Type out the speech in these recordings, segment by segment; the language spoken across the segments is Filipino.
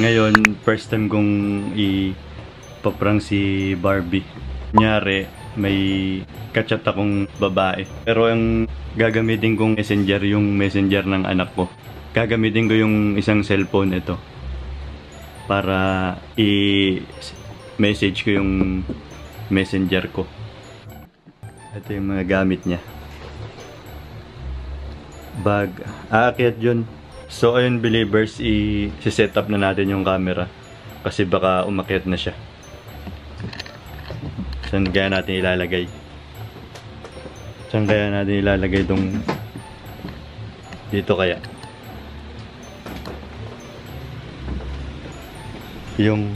Ngayon, first time kong ipaprang si Barbie. Kunyari, may kachat akong babae. Pero ang gagamitin kong messenger, yung messenger ng anak ko. Gagamitin ko yung isang cellphone ito. Para i-message ko yung messenger ko. Ito yung mga gamit niya. Bag. Aakyat yun. So ayun believers, i-set up na natin yung camera kasi baka umakyat na siya. Saan kaya natin ilalagay? Saan kaya natin ilalagay itong dito kaya? Yung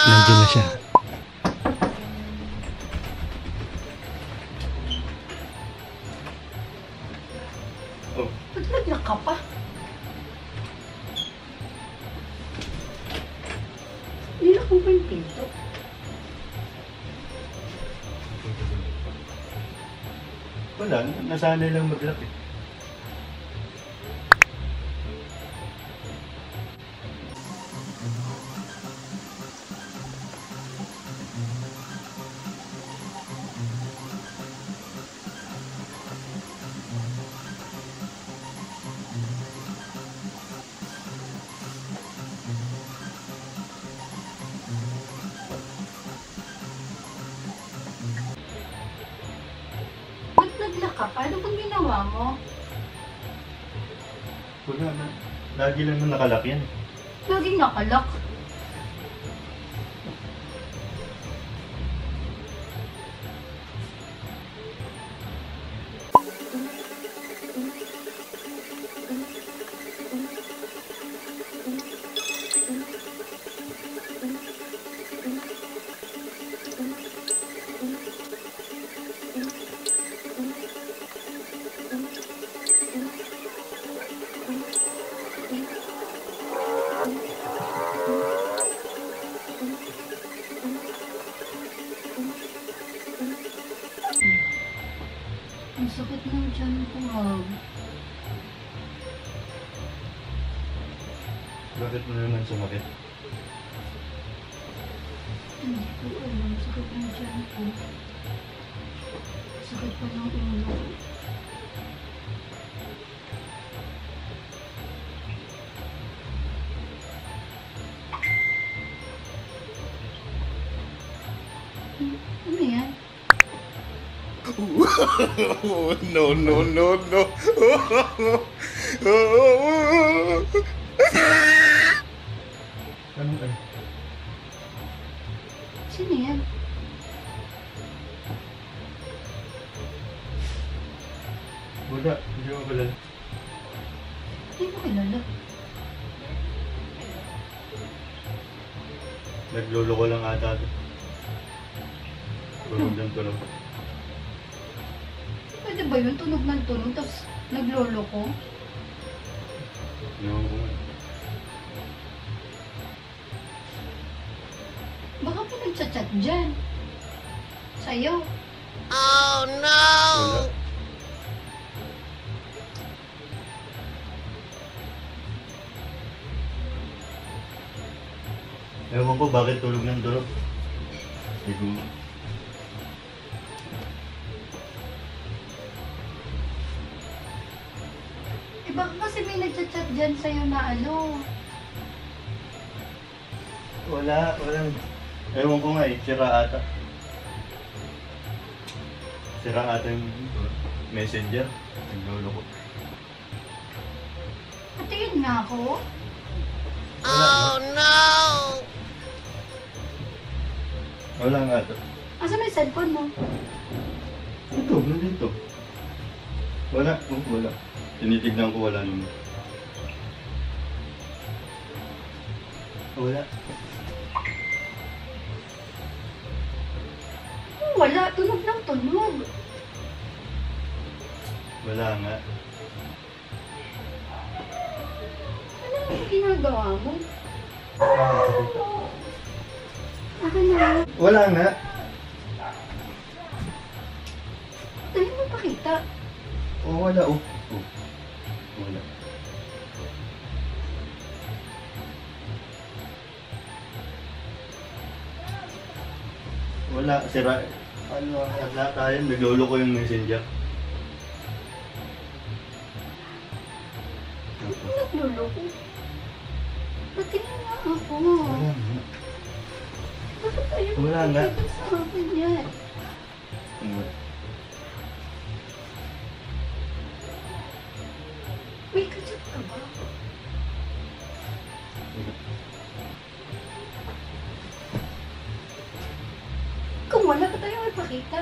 nandiyan na siya. Oh. Naglag ka pa. Nilak mo ba yung pinto? Wala. Nasanay lang maglak eh. Paano kung ginawa mo? Wala na. Lagi lang nung nakalak yan. Laging nakalak? Sakit ng tiyan ko, Rob. Bakit mo naman sumakit? Hindi ko alam. Sakit ng tiyan ko. Sakit pa ng ulo. Ano yan? No. Ano eh? Sino yan? Wala, hindi mo kalala. Hindi mo kalala? Nagluloko lang ata. Tulog ko lang. Pwede ba yun? Tunog ng tunog, tapos naglolo ko? No. Baka pa nagchat-chat Diyan. Sa'yo. Oh no! Ewan ko bakit tulog ng dulo. Eh baka kasi may nagchat-chat dyan sa'yo na ano. Wala, walang. Ewan ko nga eh, sira ata. Sira ata yung messenger. Naglolo ko. Patingin nga ako. Wala, oh no! Wala nga ata. Asa may cellphone mo? Ito, nandito. Wala, wala. Tinitignan ko wala naman. Wala. Wala, tulog ng tulog. Wala nga. Ano ang ginagawa mo? Ano na? Wala nga. Dahil mo pakita. Oh, wala oh. Oh. Wala. Wala, sira. Ano, lahat tayo, naglolo ko yung messenger. Naglolo ko? Pati na nga ako. Wala nga. Bakit tayo magkakita sa akin yan? May kachat ka ba? Wala ka tayo ipakita.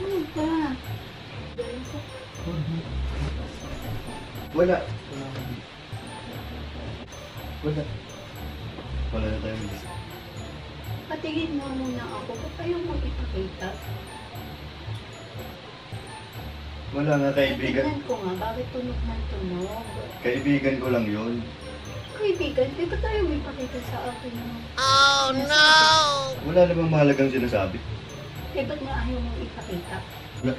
Ano ba? Wala. Wala. Wala na tayo. Patingin mo muna ako. Ba't tayo mo ipakita? Wala nga, kaibigan. Kaibigan ko nga, bakit tunog ng tunog? Kaibigan ko lang yun. Kaibigan? Di ba tayo may pakita sa akin mo? Oh, no! Wala namang mahalagang sinasabi. Eh, ba't nga ayaw mong ipakita? Wala.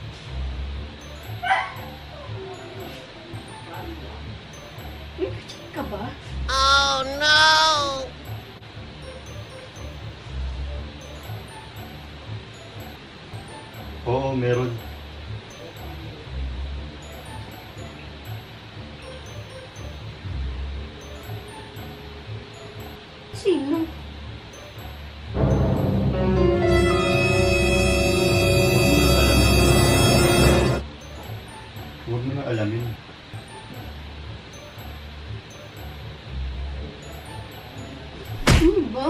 May kachat ka ba? Oh no! Oo, meron. Sino? Huwag mo na alamin. Ano ba?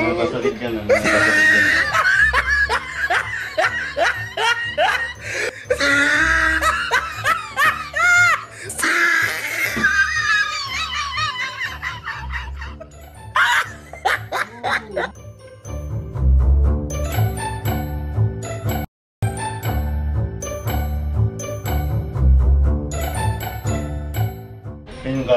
Nakakasakit ka na. Nakakasakit ka na. anda. Venga,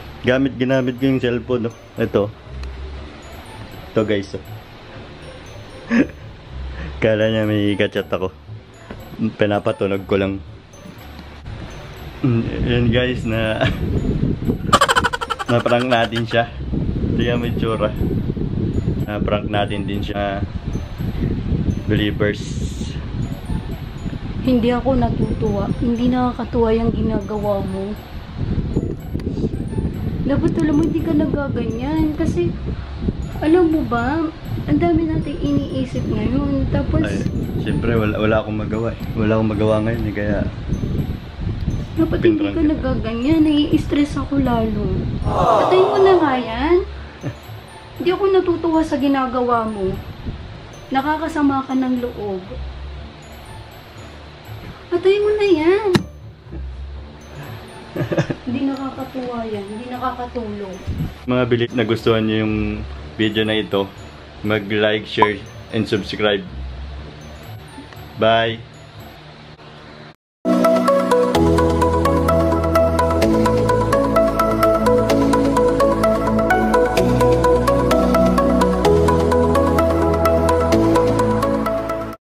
ginamit ko yung cellphone, no? Ito guys, oh. Kala niya may kachat ako, pinapatunog ko lang. Yan guys, na-prank natin siya. Tingnan mo itsura. Na-prank natin din siya, believers. Hindi ako natutuwa. Hindi nakakatuwa yung ginagawa mo. Dapat alam mo, hindi ka nagaganyan. Kasi, alam mo ba, ang dami natin iniisip ngayon. Tapos... Ay, siyempre, wala akong magawa. Wala akong magawa ngayon. Kaya... Dapat hindi ka nagaganyan. Nai-stress ako lalo. Patayin mo na nga yan. Hindi ako natutuwa sa ginagawa mo. Nakakasama ka ng loob. Patayin mo na yan. Hindi nakakatuwa yan. Hindi nakakatulong. Mga bilit na gustuhan nyo yung video na ito, mag-like, share, and subscribe. Bye!